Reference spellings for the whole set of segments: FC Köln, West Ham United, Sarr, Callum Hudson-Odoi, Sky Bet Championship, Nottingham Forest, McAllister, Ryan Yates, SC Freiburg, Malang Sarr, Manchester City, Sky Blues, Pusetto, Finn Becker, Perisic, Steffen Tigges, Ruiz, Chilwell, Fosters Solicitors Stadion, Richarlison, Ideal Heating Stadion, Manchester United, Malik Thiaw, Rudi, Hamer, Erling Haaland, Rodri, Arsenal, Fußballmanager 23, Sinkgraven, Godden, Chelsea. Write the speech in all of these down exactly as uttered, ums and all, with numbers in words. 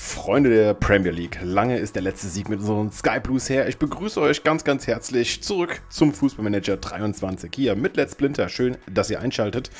Freunde der Premier League, lange ist der letzte Sieg mit unseren Sky Blues her. Ich begrüße euch ganz, ganz herzlich zurück zum Fußballmanager dreiundzwanzig hier mit Let's Splinter. Schön, dass ihr einschaltet.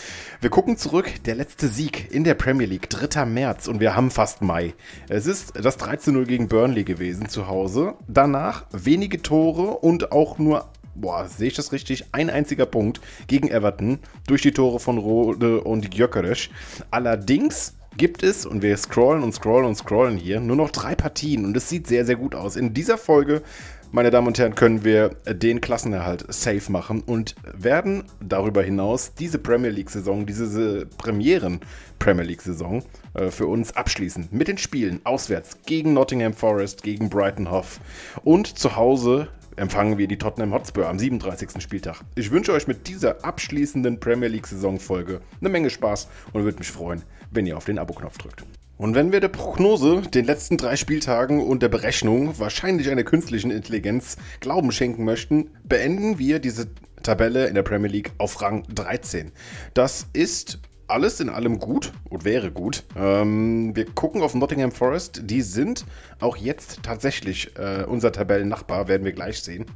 Wir gucken zurück, der letzte Sieg in der Premier League, dritter März, und wir haben fast Mai. Es ist das dreizehn zu null gegen Burnley gewesen zu Hause. Danach wenige Tore und auch nur, boah, sehe ich das richtig, ein einziger Punkt gegen Everton durch die Tore von Rudi und Gyökeres. Allerdings gibt es, und wir scrollen und scrollen und scrollen hier, nur noch drei Partien und es sieht sehr, sehr gut aus. In dieser Folge, meine Damen und Herren, können wir den Klassenerhalt safe machen und werden darüber hinaus diese Premier League-Saison, diese Premieren-Premier League-Saison äh, für uns abschließen. Mit den Spielen auswärts gegen Nottingham Forest, gegen Brighton Hove und zu Hause empfangen wir die Tottenham Hotspur am siebenunddreißigsten Spieltag. Ich wünsche euch mit dieser abschließenden Premier League-Saison-Folge eine Menge Spaß und würde mich freuen, wenn ihr auf den Abo-Knopf drückt. Und wenn wir der Prognose, den letzten drei Spieltagen und der Berechnung, wahrscheinlich einer künstlichen Intelligenz, Glauben schenken möchten, beenden wir diese Tabelle in der Premier League auf Rang dreizehn. Das ist alles in allem gut und wäre gut. Ähm, wir gucken auf Nottingham Forest. Die sind auch jetzt tatsächlich äh, unser Tabellennachbar, werden wir gleich sehen.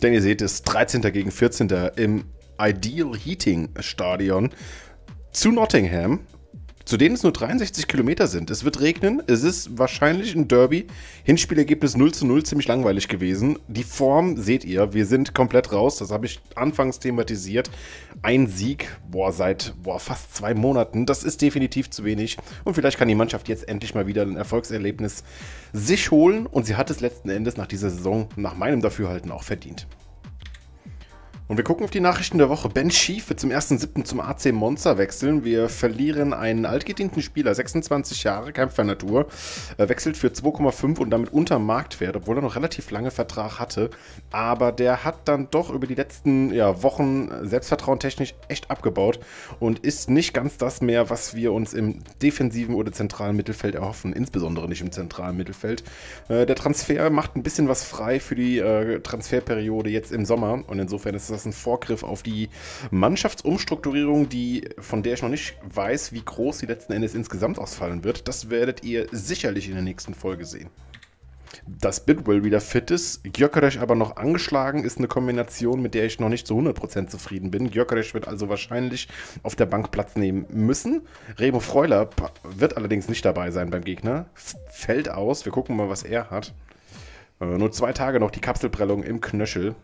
Denn ihr seht es, dreizehnter gegen vierzehnter im Ideal Heating Stadion zu Nottingham, zu denen es nur dreiundsechzig Kilometer sind. Es wird regnen, es ist wahrscheinlich ein Derby. Hinspielergebnis null zu null, ziemlich langweilig gewesen. Die Form seht ihr, wir sind komplett raus, das habe ich anfangs thematisiert. Ein Sieg, boah, seit boah, fast zwei Monaten, das ist definitiv zu wenig. Und vielleicht kann die Mannschaft jetzt endlich mal wieder ein Erfolgserlebnis sich holen. Und sie hat es letzten Endes nach dieser Saison, nach meinem Dafürhalten, auch verdient. Und wir gucken auf die Nachrichten der Woche. Ben Schief wird zum ersten siebten zum A C Monza wechseln. Wir verlieren einen altgedienten Spieler, sechsundzwanzig Jahre, Kämpfer Natur, wechselt für zwei Komma fünf und damit unter Marktwert, obwohl er noch relativ lange Vertrag hatte. Aber der hat dann doch über die letzten ja, Wochen Selbstvertrauen technisch echt abgebaut und ist nicht ganz das mehr, was wir uns im defensiven oder zentralen Mittelfeld erhoffen, insbesondere nicht im zentralen Mittelfeld. Der Transfer macht ein bisschen was frei für die Transferperiode jetzt im Sommer und insofern ist das Das ist ein Vorgriff auf die Mannschaftsumstrukturierung, die, von der ich noch nicht weiß, wie groß sie letzten Endes insgesamt ausfallen wird. Das werdet ihr sicherlich in der nächsten Folge sehen. Dass Bidwell wieder fit ist, Gyökeres aber noch angeschlagen, ist eine Kombination, mit der ich noch nicht zu hundert Prozent zufrieden bin. Gyökeres wird also wahrscheinlich auf der Bank Platz nehmen müssen. Remo Freuler wird allerdings nicht dabei sein beim Gegner. Fällt aus, wir gucken mal, was er hat. Nur zwei Tage noch die Kapselprellung im Knöchel.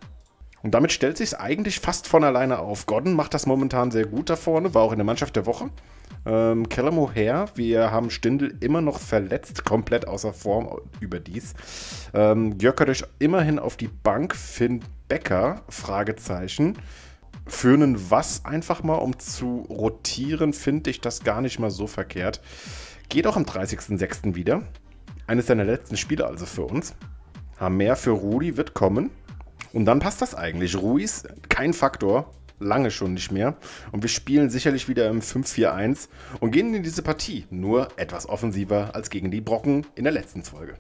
Und damit stellt sich es eigentlich fast von alleine auf. Godden macht das momentan sehr gut da vorne, war auch in der Mannschaft der Woche. Ähm, Callum O'Hare, wir haben Stindl immer noch verletzt, komplett außer Form überdies. Ähm, Gyökeres immerhin auf die Bank, Finn Becker, Fragezeichen. Für einen Was einfach mal, um zu rotieren, finde ich das gar nicht mal so verkehrt. Geht auch am dreißigsten sechsten wieder. Eines seiner letzten Spiele also für uns. Hamer für Rudi wird kommen. Und dann passt das eigentlich. Ruiz, kein Faktor, lange schon nicht mehr. Und wir spielen sicherlich wieder im fünf vier eins und gehen in diese Partie nur etwas offensiver als gegen die Brocken in der letzten Folge.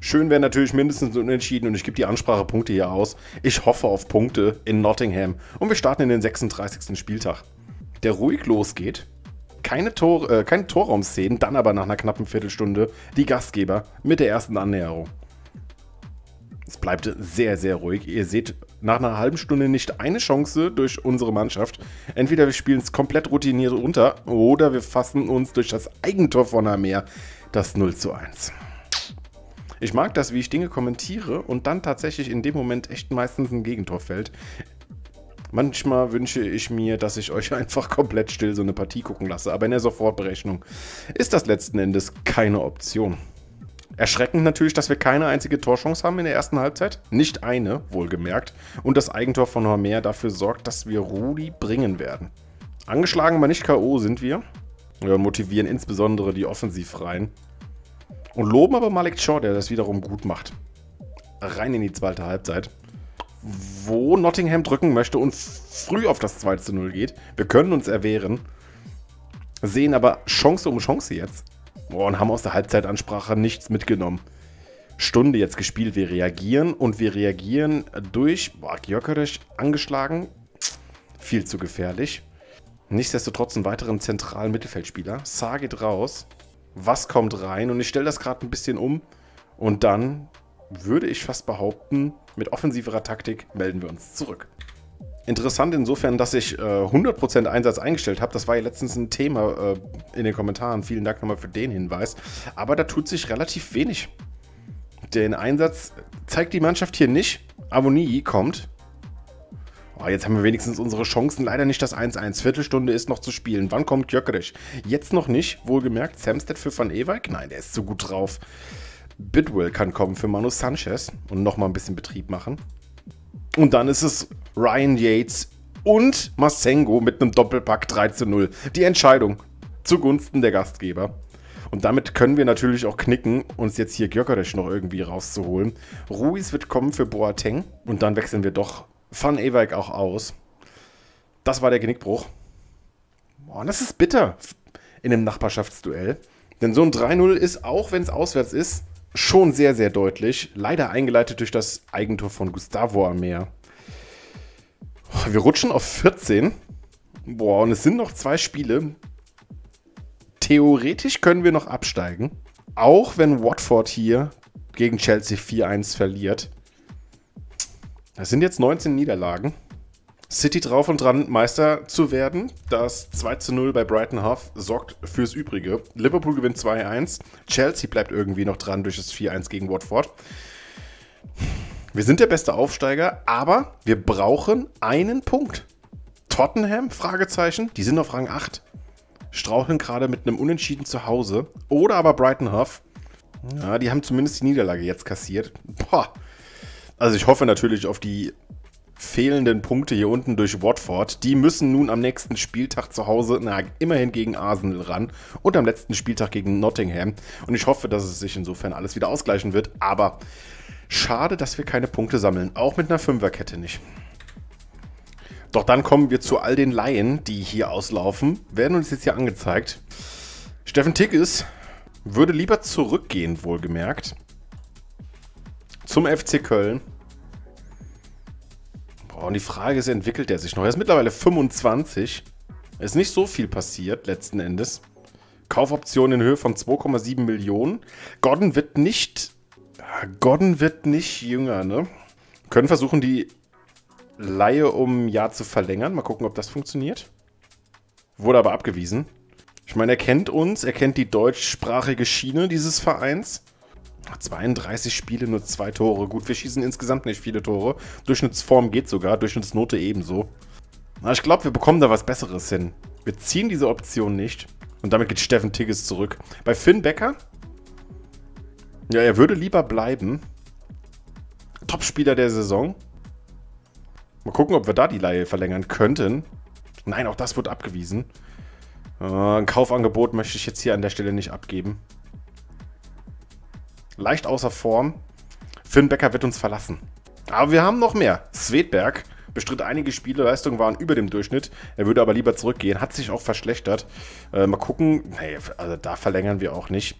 Schön wäre natürlich mindestens unentschieden und ich gebe die Ansprachepunkte hier aus. Ich hoffe auf Punkte in Nottingham und wir starten in den sechsunddreißigsten Spieltag, der ruhig losgeht. Keine, Tor, äh, keine Torraumszenen, dann aber nach einer knappen Viertelstunde die Gastgeber mit der ersten Annäherung. Es bleibt sehr, sehr ruhig. Ihr seht nach einer halben Stunde nicht eine Chance durch unsere Mannschaft. Entweder wir spielen es komplett routiniert runter oder wir fassen uns durch das Eigentor von Hamer das null zu eins. Ich mag das, wie ich Dinge kommentiere und dann tatsächlich in dem Moment echt meistens ein Gegentor fällt. Manchmal wünsche ich mir, dass ich euch einfach komplett still so eine Partie gucken lasse. Aber in der Sofortberechnung ist das letzten Endes keine Option. Erschreckend natürlich, dass wir keine einzige Torchance haben in der ersten Halbzeit. Nicht eine, wohlgemerkt. Und das Eigentor von Hamer dafür sorgt, dass wir Rudi bringen werden. Angeschlagen, aber nicht K O sind wir. Wir motivieren insbesondere die Offensivreihen. Und loben aber Malik Thiaw, der das wiederum gut macht. Rein in die zweite Halbzeit, wo Nottingham drücken möchte und früh auf das zwei zu null geht. Wir können uns erwehren. Sehen aber Chance um Chance jetzt. Oh, und haben aus der Halbzeitansprache nichts mitgenommen. Stunde jetzt gespielt, wir reagieren und wir reagieren durch Gyökeres angeschlagen. Viel zu gefährlich. Nichtsdestotrotz einen weiteren zentralen Mittelfeldspieler. Sarr geht raus. was kommt rein. Und ich stelle das gerade ein bisschen um. Und dann würde ich fast behaupten, mit offensiverer Taktik melden wir uns zurück. Interessant insofern, dass ich äh, hundert Prozent Einsatz eingestellt habe. Das war ja letztens ein Thema äh, in den Kommentaren. Vielen Dank nochmal für den Hinweis. Aber da tut sich relativ wenig. Den Einsatz zeigt die Mannschaft hier nicht. Avoni kommt. Oh, jetzt haben wir wenigstens unsere Chancen. Leider nicht das eins eins. Viertelstunde ist noch zu spielen. Wann kommt Gyökeres? Jetzt noch nicht. Wohlgemerkt, Samstedt für Van Ewijk? Nein, der ist so gut drauf. Bidwell kann kommen für Manu Sanchez und nochmal ein bisschen Betrieb machen. Und dann ist es Ryan Yates und Masengo mit einem Doppelpack drei zu null. Die Entscheidung zugunsten der Gastgeber. Und damit können wir natürlich auch knicken, uns jetzt hier Gyökeres noch irgendwie rauszuholen. Ruiz wird kommen für Boateng und dann wechseln wir doch Van Ewijk auch aus. Das war der Genickbruch. Oh, das ist bitter in einem Nachbarschaftsduell. Denn so ein drei null ist, auch wenn es auswärts ist, schon sehr, sehr deutlich. Leider eingeleitet durch das Eigentor von Gustavo Hamer. Wir rutschen auf vierzehn. Boah, und es sind noch zwei Spiele. Theoretisch können wir noch absteigen. Auch wenn Watford hier gegen Chelsea vier eins verliert. Das sind jetzt neunzehn Niederlagen. City drauf und dran, Meister zu werden. Das zwei zu null bei Brighton Hove sorgt fürs Übrige. Liverpool gewinnt zwei eins. Chelsea bleibt irgendwie noch dran durch das vier eins gegen Watford. Wir sind der beste Aufsteiger, aber wir brauchen einen Punkt. Tottenham? Fragezeichen. Die sind auf Rang acht. Straucheln gerade mit einem Unentschieden zu Hause. Oder aber Brighton Hove. Ja, die haben zumindest die Niederlage jetzt kassiert. Boah. Also ich hoffe natürlich auf die fehlenden Punkte hier unten durch Watford. Die müssen nun am nächsten Spieltag zu Hause, na, immerhin gegen Arsenal ran und am letzten Spieltag gegen Nottingham. Und ich hoffe, dass es sich insofern alles wieder ausgleichen wird. Aber schade, dass wir keine Punkte sammeln. Auch mit einer Fünferkette nicht. Doch dann kommen wir zu all den Laien, die hier auslaufen. Werden uns jetzt hier angezeigt. Steffen Tigges würde lieber zurückgehen, wohlgemerkt. Zum F C Köln. Und die Frage ist, entwickelt er sich noch? Er ist mittlerweile fünfundzwanzig. Ist nicht so viel passiert, letzten Endes. Kaufoption in Höhe von zwei Komma sieben Millionen. Godden wird nicht... Godden wird nicht jünger, ne? Können versuchen, die Leihe um ein Jahr zu verlängern. Mal gucken, ob das funktioniert. Wurde aber abgewiesen. Ich meine, er kennt uns. Er kennt die deutschsprachige Schiene dieses Vereins. zweiunddreißig Spiele, nur zwei Tore. Gut, wir schießen insgesamt nicht viele Tore. Durchschnittsform geht sogar, Durchschnittsnote ebenso. Aber ich glaube, wir bekommen da was Besseres hin. Wir ziehen diese Option nicht. Und damit geht Steffen Tigges zurück. Bei Finn Becker? Ja, er würde lieber bleiben. Topspieler der Saison. Mal gucken, ob wir da die Leihe verlängern könnten. Nein, auch das wird abgewiesen. Äh, ein Kaufangebot möchte ich jetzt hier an der Stelle nicht abgeben. Leicht außer Form. Finn Becker wird uns verlassen. Aber wir haben noch mehr. Svedberg bestritt einige Spiele. Leistungen waren über dem Durchschnitt. Er würde aber lieber zurückgehen. Hat sich auch verschlechtert. Äh, mal gucken. Nee, also da verlängern wir auch nicht.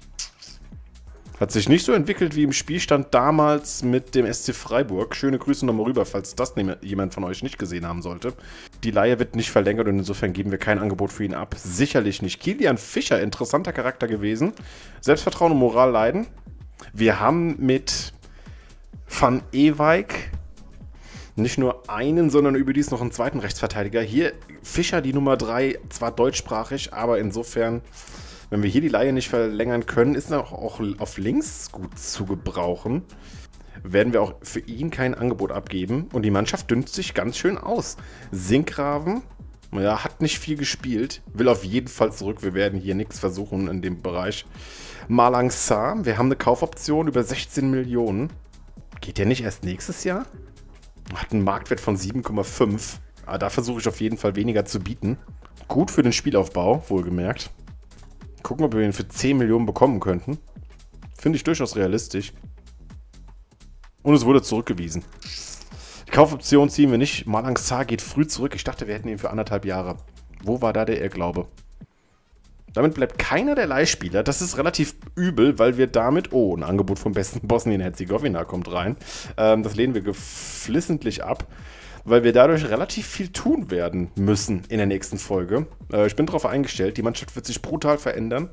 Hat sich nicht so entwickelt wie im Spielstand damals mit dem S C Freiburg. Schöne Grüße nochmal rüber, falls das jemand von euch nicht gesehen haben sollte. Die Leihe wird nicht verlängert und insofern geben wir kein Angebot für ihn ab. Sicherlich nicht. Kilian Fischer, interessanter Charakter gewesen. Selbstvertrauen und Moral leiden. Wir haben mit Van Ewijk nicht nur einen, sondern überdies noch einen zweiten Rechtsverteidiger. Hier Fischer, die Nummer drei, zwar deutschsprachig, aber insofern, wenn wir hier die Leihe nicht verlängern können, ist er auch auf links gut zu gebrauchen. Werden wir auch für ihn kein Angebot abgeben. Und die Mannschaft dünnt sich ganz schön aus. Sinkgraven, ja, hat nicht viel gespielt. Will auf jeden Fall zurück. Wir werden hier nichts versuchen in dem Bereich. Malang Sarr, wir haben eine Kaufoption über sechzehn Millionen. Geht der nicht erst nächstes Jahr? Hat einen Marktwert von sieben Komma fünf. Aber da versuche ich auf jeden Fall weniger zu bieten. Gut für den Spielaufbau, wohlgemerkt. Gucken, ob wir ihn für zehn Millionen bekommen könnten. Finde ich durchaus realistisch. Und es wurde zurückgewiesen. Die Kaufoption ziehen wir nicht. Malang Sarr geht früh zurück. Ich dachte, wir hätten ihn für anderthalb Jahre. Wo war da der Irrglaube? Damit bleibt keiner der Leihspieler. Das ist relativ übel, weil wir damit... Oh, ein Angebot vom besten Bosnien-Herzegowina kommt rein. Ähm, das lehnen wir geflissentlich ab, weil wir dadurch relativ viel tun werden müssen in der nächsten Folge. Äh, ich bin darauf eingestellt, die Mannschaft wird sich brutal verändern.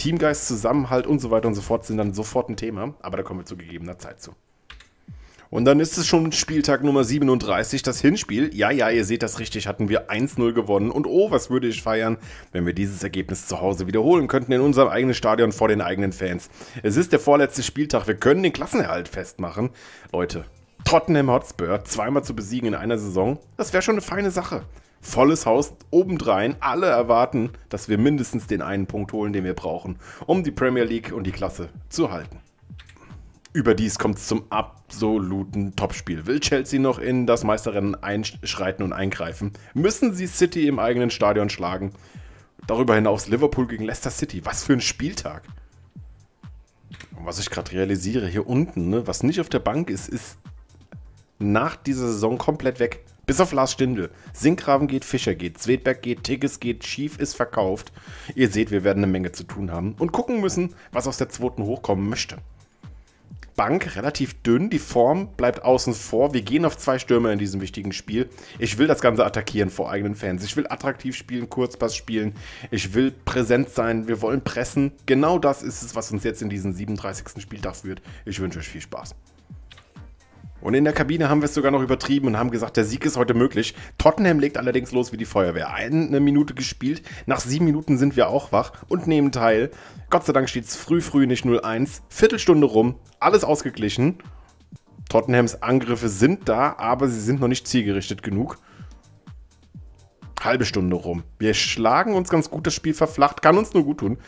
Teamgeist, Zusammenhalt und so weiter und so fort sind dann sofort ein Thema, aber da kommen wir zu gegebener Zeit zu. Und dann ist es schon Spieltag Nummer siebenunddreißig, das Hinspiel. Ja, ja, ihr seht das richtig, hatten wir eins null gewonnen. Und oh, was würde ich feiern, wenn wir dieses Ergebnis zu Hause wiederholen könnten in unserem eigenen Stadion vor den eigenen Fans. Es ist der vorletzte Spieltag, wir können den Klassenerhalt festmachen. Leute, Tottenham Hotspur zweimal zu besiegen in einer Saison, das wäre schon eine feine Sache. Volles Haus obendrein, alle erwarten, dass wir mindestens den einen Punkt holen, den wir brauchen, um die Premier League und die Klasse zu halten. Überdies kommt es zum absoluten Topspiel. Will Chelsea noch in das Meisterrennen einschreiten und eingreifen? Müssen sie City im eigenen Stadion schlagen? Darüber hinaus Liverpool gegen Leicester City. Was für ein Spieltag! Und was ich gerade realisiere, hier unten, ne, was nicht auf der Bank ist, ist nach dieser Saison komplett weg. Bis auf Lars Stindl. Sinkgraven geht, Fischer geht, Svedberg geht, Tigges geht, Schief ist verkauft. Ihr seht, wir werden eine Menge zu tun haben und gucken müssen, was aus der zweiten hochkommen möchte. Bank relativ dünn, die Form bleibt außen vor. Wir gehen auf zwei Stürmer in diesem wichtigen Spiel. Ich will das Ganze attackieren vor eigenen Fans. Ich will attraktiv spielen, Kurzpass spielen. Ich will präsent sein. Wir wollen pressen. Genau das ist es, was uns jetzt in diesen siebenunddreißigsten Spieltag führt. Ich wünsche euch viel Spaß. Und in der Kabine haben wir es sogar noch übertrieben und haben gesagt, der Sieg ist heute möglich. Tottenham legt allerdings los wie die Feuerwehr. Eine Minute gespielt, nach sieben Minuten sind wir auch wach und nehmen teil. Gott sei Dank steht es früh, früh nicht null eins. Viertelstunde rum, alles ausgeglichen. Tottenhams Angriffe sind da, aber sie sind noch nicht zielgerichtet genug. Halbe Stunde rum. Wir schlagen uns ganz gut, das Spiel verflacht, kann uns nur gut tun.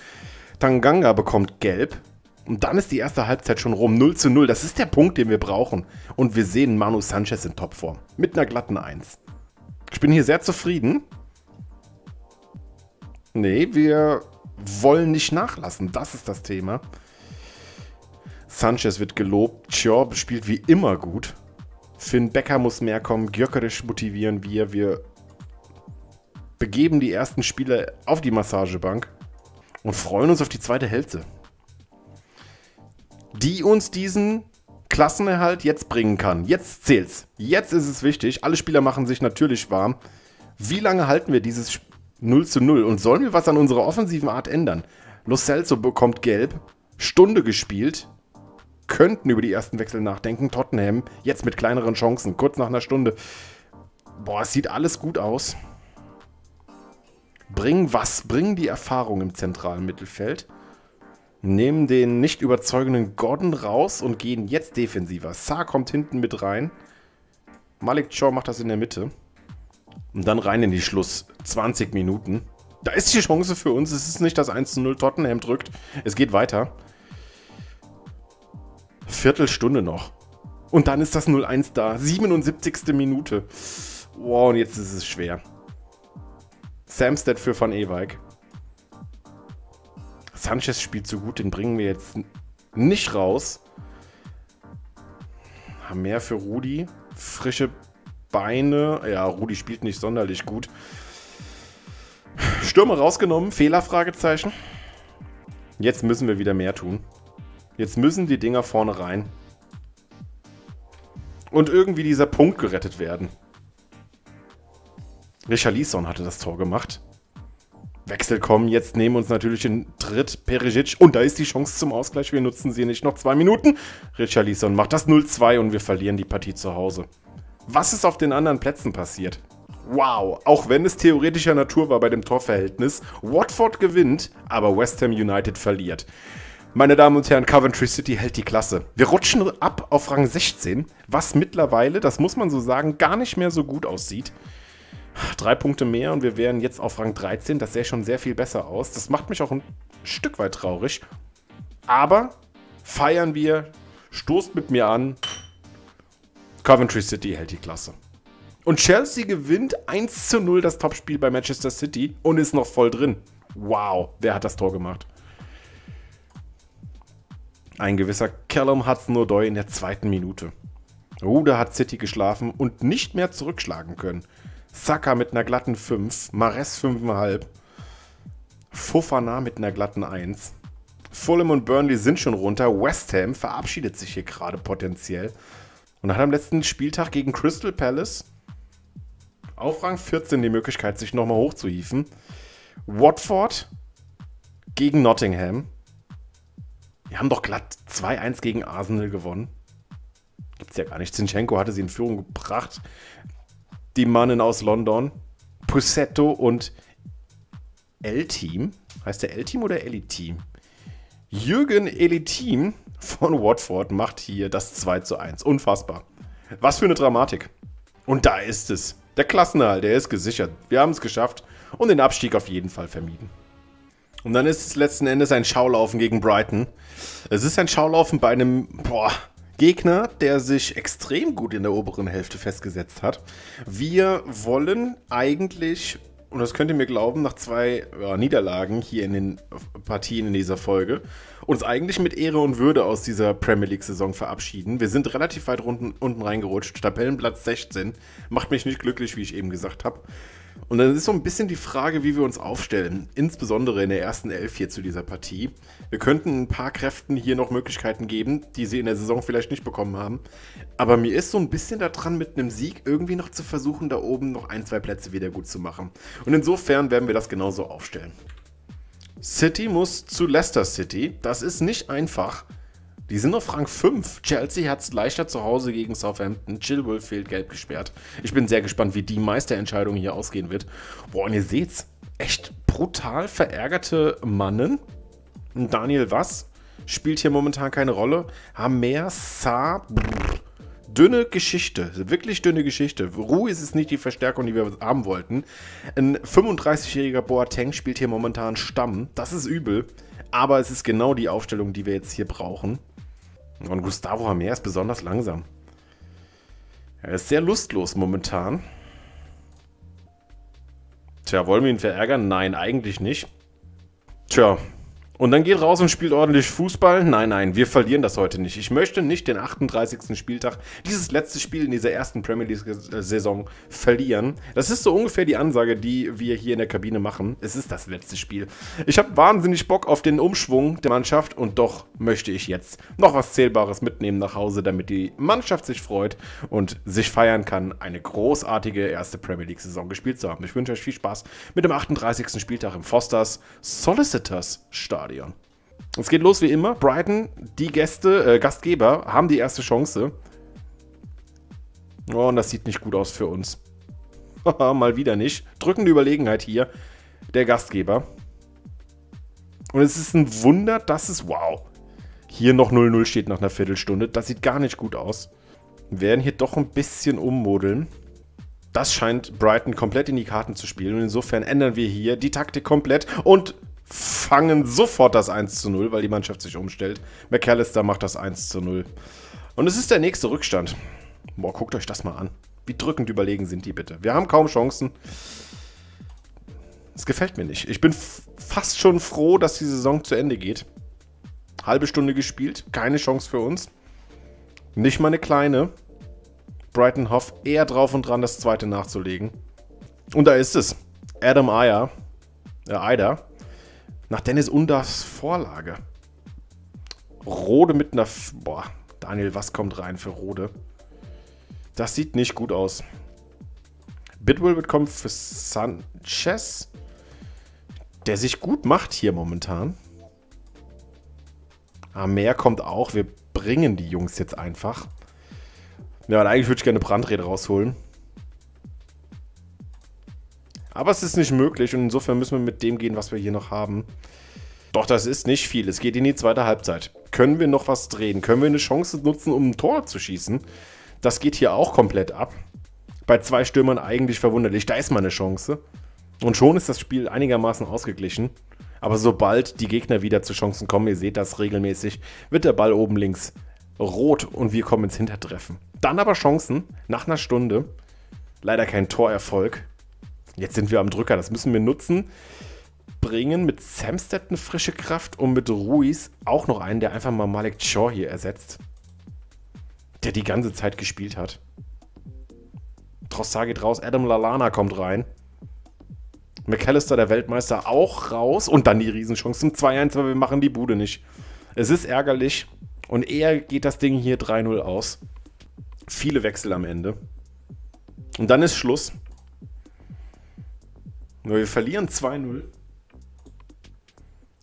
Tanganga bekommt gelb. Und dann ist die erste Halbzeit schon rum, null zu null, das ist der Punkt, den wir brauchen. Und wir sehen Manu Sanchez in Topform, mit einer glatten eins. Ich bin hier sehr zufrieden. Nee, wir wollen nicht nachlassen, das ist das Thema. Sanchez wird gelobt, Thiaw spielt wie immer gut. Finn Becker muss mehr kommen, Gyökeres motivieren wir. Wir begeben die ersten Spieler auf die Massagebank und freuen uns auf die zweite Hälfte, die uns diesen Klassenerhalt jetzt bringen kann. Jetzt zählt's. Jetzt ist es wichtig. Alle Spieler machen sich natürlich warm. Wie lange halten wir dieses null zu null? Und sollen wir was an unserer offensiven Art ändern? Lo Celso bekommt gelb. Stunde gespielt. Könnten über die ersten Wechsel nachdenken. Tottenham jetzt mit kleineren Chancen. Kurz nach einer Stunde. Boah, es sieht alles gut aus. Bringen was? Bringen die Erfahrung im zentralen Mittelfeld. Nehmen den nicht überzeugenden Godden raus und gehen jetzt defensiver. Sarr kommt hinten mit rein. Malik Thiaw macht das in der Mitte. Und dann rein in die Schluss. zwanzig Minuten. Da ist die Chance für uns. Es ist nicht das eins zu null. Tottenham drückt. Es geht weiter. Viertelstunde noch. Und dann ist das null eins da. siebenundsiebzigste Minute. Wow, und jetzt ist es schwer. Samstedt für Van Ewijk. Sanchez spielt so gut, den bringen wir jetzt nicht raus. Hamer für Rudi. Frische Beine. Ja, Rudi spielt nicht sonderlich gut. Stürme rausgenommen. Fehler? Fragezeichen. Jetzt müssen wir wieder mehr tun. Jetzt müssen die Dinger vorne rein. Und irgendwie dieser Punkt gerettet werden. Richarlison hatte das Tor gemacht. Wechsel kommen, jetzt nehmen uns natürlich den Tritt Perisic und da ist die Chance zum Ausgleich, wir nutzen sie nicht, noch zwei Minuten. Richarlison macht das null zwei und wir verlieren die Partie zu Hause. Was ist auf den anderen Plätzen passiert? Wow, auch wenn es theoretischer Natur war bei dem Torverhältnis, Watford gewinnt, aber West Ham United verliert. Meine Damen und Herren, Coventry City hält die Klasse. Wir rutschen ab auf Rang sechzehn, was mittlerweile, das muss man so sagen, gar nicht mehr so gut aussieht. Drei Punkte mehr und wir wären jetzt auf Rang dreizehn. Das sähe schon sehr viel besser aus. Das macht mich auch ein Stück weit traurig. Aber feiern wir. Stoßt mit mir an. Coventry City hält die Klasse. Und Chelsea gewinnt eins zu null das Topspiel bei Manchester City und ist noch voll drin. Wow, wer hat das Tor gemacht? Ein gewisser Callum Hudson-Odoi in der zweiten Minute. Rudi hat City geschlafen und nicht mehr zurückschlagen können. Saka mit einer glatten fünf, Mahrez fünf Komma fünf, Fofana mit einer glatten eins. Fulham und Burnley sind schon runter, West Ham verabschiedet sich hier gerade potenziell und hat am letzten Spieltag gegen Crystal Palace auf Rang vierzehn die Möglichkeit, sich nochmal hochzuhieven. Watford gegen Nottingham. Die haben doch glatt zwei eins gegen Arsenal gewonnen. Gibt's ja gar nicht. Zinchenko hatte sie in Führung gebracht. Die Mannen aus London. Pusetto und El-Team. Heißt der El-Team oder Eli-Team? Jürgen El-Team von Watford macht hier das zwei zu eins. Unfassbar. Was für eine Dramatik. Und da ist es. Der Klassenerhalt, der ist gesichert. Wir haben es geschafft und den Abstieg auf jeden Fall vermieden. Und dann ist es letzten Endes ein Schaulaufen gegen Brighton. Es ist ein Schaulaufen bei einem boah, Gegner, der sich extrem gut in der oberen Hälfte festgesetzt hat. Wir wollen eigentlich, und das könnt ihr mir glauben, nach zwei ja, Niederlagen hier in den Partien in dieser Folge, uns eigentlich mit Ehre und Würde aus dieser Premier League-Saison verabschieden. Wir sind relativ weit unten, unten reingerutscht. Tabellenplatz sechzehn. Macht mich nicht glücklich, wie ich eben gesagt habe. Und dann ist so ein bisschen die Frage, wie wir uns aufstellen, insbesondere in der ersten Elf hier zu dieser Partie. Wir könnten ein paar Kräften hier noch Möglichkeiten geben, die sie in der Saison vielleicht nicht bekommen haben. Aber mir ist so ein bisschen daran, mit einem Sieg irgendwie noch zu versuchen, da oben noch ein, zwei Plätze wieder gut zu machen. Und insofern werden wir das genauso aufstellen. City muss zu Leicester City. Das ist nicht einfach. Die sind auf Rang fünf. Chelsea hat es leichter zu Hause gegen Southampton. Chilwell fehlt, gelb gesperrt. Ich bin sehr gespannt, wie die Meisterentscheidung hier ausgehen wird. Boah, und ihr seht's. Echt brutal verärgerte Mannen. Daniel Was spielt hier momentan keine Rolle. Hamer, Sarr. Dünne Geschichte. Wirklich dünne Geschichte. Ruiz ist nicht die Verstärkung, die wir haben wollten. Ein fünfunddreißigjähriger Boateng spielt hier momentan Stamm. Das ist übel. Aber es ist genau die Aufstellung, die wir jetzt hier brauchen. Und Gustavo Hamer ist besonders langsam. Er ist sehr lustlos momentan. Tja, wollen wir ihn verärgern? Nein, eigentlich nicht. Tja, und dann geht raus und spielt ordentlich Fußball? Nein, nein, wir verlieren das heute nicht. Ich möchte nicht den achtunddreißigsten Spieltag, dieses letzte Spiel in dieser ersten Premier League-Saison, verlieren. Das ist so ungefähr die Ansage, die wir hier in der Kabine machen. Es ist das letzte Spiel. Ich habe wahnsinnig Bock auf den Umschwung der Mannschaft und doch möchte ich jetzt noch was Zählbares mitnehmen nach Hause, damit die Mannschaft sich freut und sich feiern kann, eine großartige erste Premier League-Saison gespielt zu haben. Ich wünsche euch viel Spaß mit dem achtunddreißigsten Spieltag im Fosters Solicitors Stadion. Es geht los wie immer. Brighton, die Gäste, äh, Gastgeber, haben die erste Chance. Oh, und das sieht nicht gut aus für uns. Mal wieder nicht. Drückende Überlegenheit hier. Der Gastgeber. Und es ist ein Wunder, dass es... Wow. Hier noch null null steht nach einer Viertelstunde. Das sieht gar nicht gut aus. Wir werden hier doch ein bisschen ummodeln. Das scheint Brighton komplett in die Karten zu spielen. Und insofern ändern wir hier die Taktik komplett und... fangen sofort das eins zu null, weil die Mannschaft sich umstellt. McAllister macht das eins zu null. Und es ist der nächste Rückstand. Boah, guckt euch das mal an. Wie drückend überlegen sind die bitte. Wir haben kaum Chancen. Das gefällt mir nicht. Ich bin fast schon froh, dass die Saison zu Ende geht. Halbe Stunde gespielt. Keine Chance für uns. Nicht mal eine kleine. Brighton Hove eher drauf und dran, das zweite nachzulegen. Und da ist es. Adam Ayer. Äh, Ayer. Nach Dennis Undas Vorlage. Rode mit einer... F Boah, Daniel, was kommt rein für Rode? Das sieht nicht gut aus. Bidwell wird kommen für Sanchez. Der sich gut macht hier momentan. Hamer kommt auch. Wir bringen die Jungs jetzt einfach. Ja, und eigentlich würde ich gerne Brandrede rausholen. Aber es ist nicht möglich und insofern müssen wir mit dem gehen, was wir hier noch haben. Doch, das ist nicht viel. Es geht in die zweite Halbzeit. Können wir noch was drehen? Können wir eine Chance nutzen, um ein Tor zu schießen? Das geht hier auch komplett ab. Bei zwei Stürmern eigentlich verwunderlich. Da ist mal eine Chance. Und schon ist das Spiel einigermaßen ausgeglichen. Aber sobald die Gegner wieder zu Chancen kommen, ihr seht das regelmäßig, wird der Ball oben links rot und wir kommen ins Hintertreffen. Dann aber Chancen nach einer Stunde. Leider kein Torerfolg. Jetzt sind wir am Drücker, das müssen wir nutzen. Bringen mit Samstedt eine frische Kraft und mit Ruiz auch noch einen, der einfach mal Malik Thiaw hier ersetzt. Der die ganze Zeit gespielt hat. Trossard geht raus, Adam Lallana kommt rein. McAllister, der Weltmeister, auch raus. Und dann die Riesenchance zum zwei eins, weil wir machen die Bude nicht. Es ist ärgerlich und eher geht das Ding hier drei null aus. Viele Wechsel am Ende. Und dann ist Schluss. Nur wir verlieren zwei null.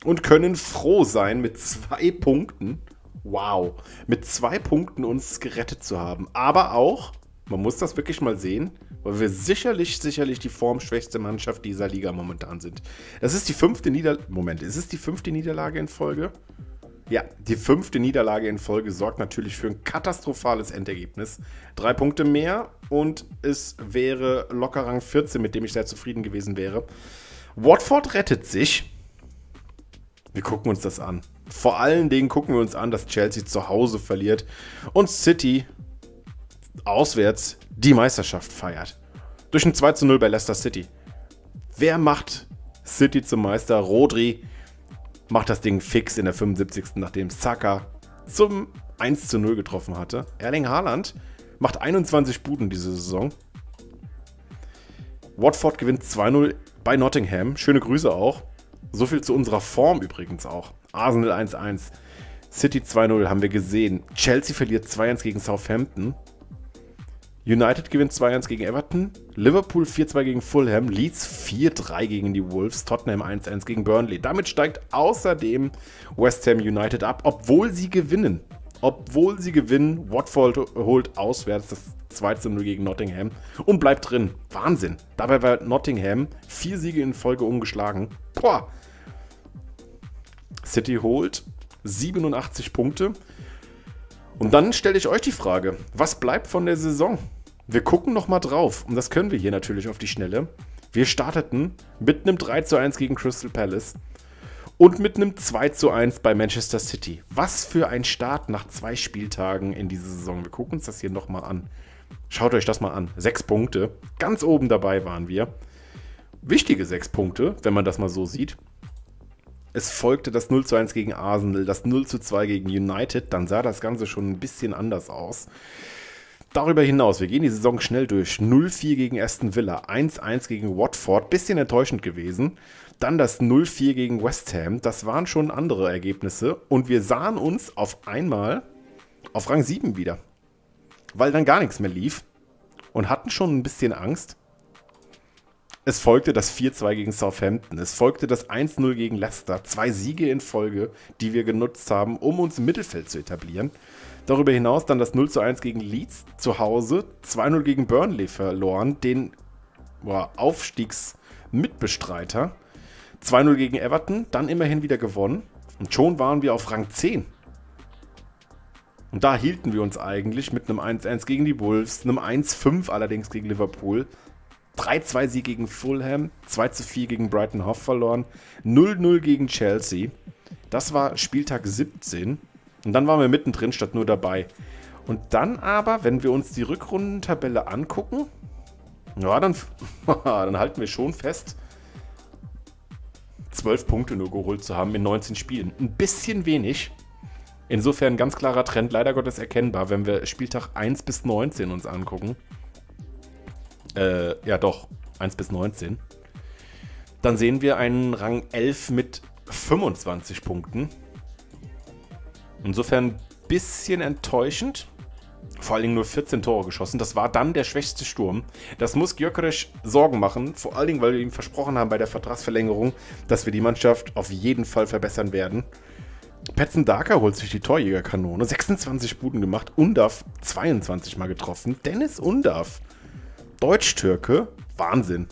und können froh sein mit zwei Punkten. Wow. Mit zwei Punkten uns gerettet zu haben. Aber auch, man muss das wirklich mal sehen, weil wir sicherlich, sicherlich die formschwächste Mannschaft dieser Liga momentan sind. Das ist die fünfte Niederlage. Moment, ist es die fünfte Niederlage in Folge? Ja, die fünfte Niederlage in Folge sorgt natürlich für ein katastrophales Endergebnis. Drei Punkte mehr und es wäre locker Rang vierzehn, mit dem ich sehr zufrieden gewesen wäre. Watford rettet sich. Wir gucken uns das an. Vor allen Dingen gucken wir uns an, dass Chelsea zu Hause verliert und City auswärts die Meisterschaft feiert. Durch ein zwei zu null bei Leicester City. Wer macht City zum Meister? Rodri macht das Ding fix in der fünfundsiebzigsten nachdem Saka zum eins zu null getroffen hatte. Erling Haaland macht einundzwanzig Buden diese Saison. Watford gewinnt zwei zu null bei Nottingham. Schöne Grüße auch. So viel zu unserer Form übrigens auch. Arsenal eins zu eins. City zwei zu null haben wir gesehen. Chelsea verliert zwei zu eins gegen Southampton. United gewinnt zwei zu eins gegen Everton, Liverpool vier zu zwei gegen Fulham, Leeds vier zu drei gegen die Wolves, Tottenham eins zu eins gegen Burnley. Damit steigt außerdem West Ham United ab, obwohl sie gewinnen. Obwohl sie gewinnen, Watford holt auswärts das zwei zu null gegen Nottingham und bleibt drin. Wahnsinn. Dabei war Nottingham vier Siege in Folge umgeschlagen. Boah. City holt siebenundachtzig Punkte. Und dann stelle ich euch die Frage, was bleibt von der Saison? Wir gucken nochmal drauf und das können wir hier natürlich auf die Schnelle. Wir starteten mit einem drei zu eins gegen Crystal Palace und mit einem zwei zu eins bei Manchester City. Was für ein Start nach zwei Spieltagen in diese Saison. Wir gucken uns das hier nochmal an. Schaut euch das mal an. Sechs Punkte. Ganz oben dabei waren wir. Wichtige sechs Punkte, wenn man das mal so sieht. Es folgte das null zu eins gegen Arsenal, das null zu zwei gegen United. Dann sah das Ganze schon ein bisschen anders aus. Darüber hinaus, wir gehen die Saison schnell durch. null zu vier gegen Aston Villa, eins zu eins gegen Watford, bisschen enttäuschend gewesen. Dann das null zu vier gegen West Ham, das waren schon andere Ergebnisse. Und wir sahen uns auf einmal auf Rang sieben wieder, weil dann gar nichts mehr lief und hatten schon ein bisschen Angst. Es folgte das vier zu zwei gegen Southampton, es folgte das eins zu null gegen Leicester. Zwei Siege in Folge, die wir genutzt haben, um uns im Mittelfeld zu etablieren. Darüber hinaus dann das null zu eins gegen Leeds zu Hause, zwei zu null gegen Burnley verloren, den boah, Aufstiegsmitbestreiter, zwei zu null gegen Everton, dann immerhin wieder gewonnen und schon waren wir auf Rang zehn. Und da hielten wir uns eigentlich mit einem eins zu eins gegen die Wolves, einem eins zu fünf allerdings gegen Liverpool, drei zu zwei Sieg gegen Fulham, zwei zu vier gegen Brighton Hove verloren, null zu null gegen Chelsea. Das war Spieltag siebzehn. Und dann waren wir mittendrin statt nur dabei. Und dann aber, wenn wir uns die Rückrundentabelle angucken, ja, dann, dann halten wir schon fest, zwölf Punkte nur geholt zu haben in neunzehn Spielen. Ein bisschen wenig. Insofern ein ganz klarer Trend, leider Gottes erkennbar, wenn wir Spieltag eins bis neunzehn uns angucken. Äh, ja doch, eins bis neunzehn. Dann sehen wir einen Rang elf mit fünfundzwanzig Punkten. Insofern ein bisschen enttäuschend. Vor allen Dingen nur vierzehn Tore geschossen. Das war dann der schwächste Sturm. Das muss Gyökeres Sorgen machen. Vor allen Dingen, weil wir ihm versprochen haben bei der Vertragsverlängerung, dass wir die Mannschaft auf jeden Fall verbessern werden. Patson Daka holt sich die Torjägerkanone. sechsundzwanzig Buden gemacht. Undav zweiundzwanzig Mal getroffen. Dennis Undav. Deutsch-Türke. Wahnsinn.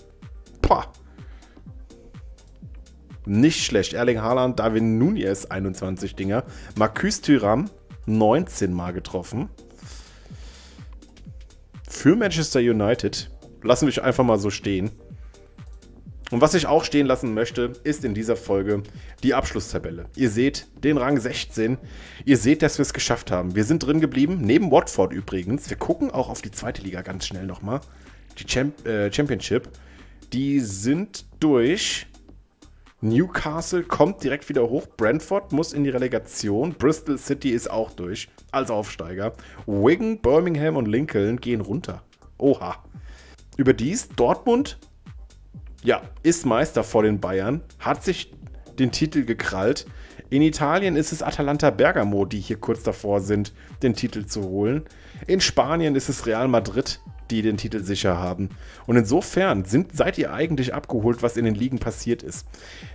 Pah. Nicht schlecht. Erling Haaland, Darwin Núñez, einundzwanzig Dinger. Marcus Thuram, neunzehn Mal getroffen. Für Manchester United. Lassen wir euch einfach mal so stehen. Und was ich auch stehen lassen möchte, ist in dieser Folge die Abschlusstabelle. Ihr seht den Rang sechzehn. Ihr seht, dass wir es geschafft haben. Wir sind drin geblieben, neben Watford übrigens. Wir gucken auch auf die zweite Liga ganz schnell nochmal. Die Champ- äh, Championship. Die sind durch... Newcastle kommt direkt wieder hoch, Brentford muss in die Relegation, Bristol City ist auch durch, als Aufsteiger. Wigan, Birmingham und Lincoln gehen runter. Oha. Überdies, Dortmund, ja, ist Meister vor den Bayern, hat sich den Titel gekrallt. In Italien ist es Atalanta Bergamo, die hier kurz davor sind, den Titel zu holen. In Spanien ist es Real Madrid, die den Titel sicher haben. Und insofern sind, seid ihr eigentlich abgeholt, was in den Ligen passiert ist.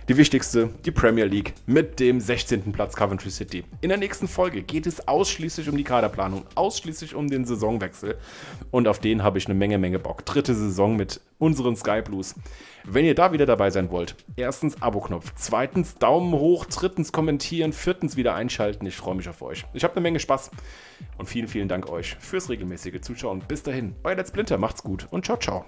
Die wichtigste, die Premier League mit dem sechzehnten Platz Coventry City. In der nächsten Folge geht es ausschließlich um die Kaderplanung, ausschließlich um den Saisonwechsel. Und auf den habe ich eine Menge, Menge Bock. Dritte Saison mit unseren Sky Blues. Wenn ihr da wieder dabei sein wollt, erstens Abo-Knopf, zweitens Daumen hoch, drittens kommentieren, viertens wieder einschalten. Ich freue mich auf euch. Ich habe eine Menge Spaß und vielen, vielen Dank euch fürs regelmäßige Zuschauen. Bis dahin, euer Let's Splinter, macht's gut und ciao, ciao.